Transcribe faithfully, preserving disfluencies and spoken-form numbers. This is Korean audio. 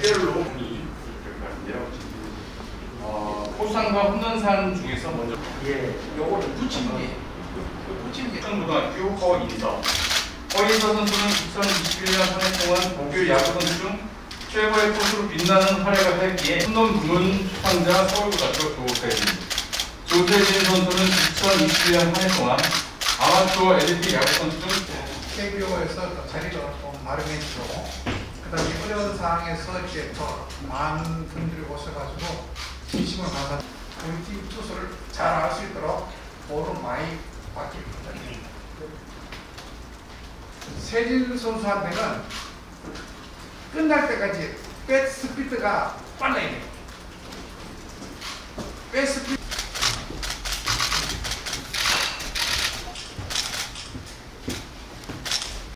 개별로 분이 들어가는데요. 어, 포상과 홈런 사람 중에서 먼저 예, 요거를 붙인 게 붙인 게 고등학교 허인서. 허인서 선수는 이천이십일 년 한 해 동안 고교 야구 선수 중 최고의 포수로 빛나는 활약을 했기에 홈런 부문 수상자 서울고등학교 조세진. 조세진 선수는 이천이십일 년 한 해 동안 아마추어 엘리트 야구 선수 중 케이비오에서 자리를 마련했죠. 그다음에 어려운 상황에서 이제 더 많은 분들이 오셔가지고 진심을 받아 우리 팀 투수를 잘 알 수 있도록 보름 많이 바뀝니다. 세진 선수한테는 끝날 때까지 백 스피드가 빨라야 돼요. 백 스피드.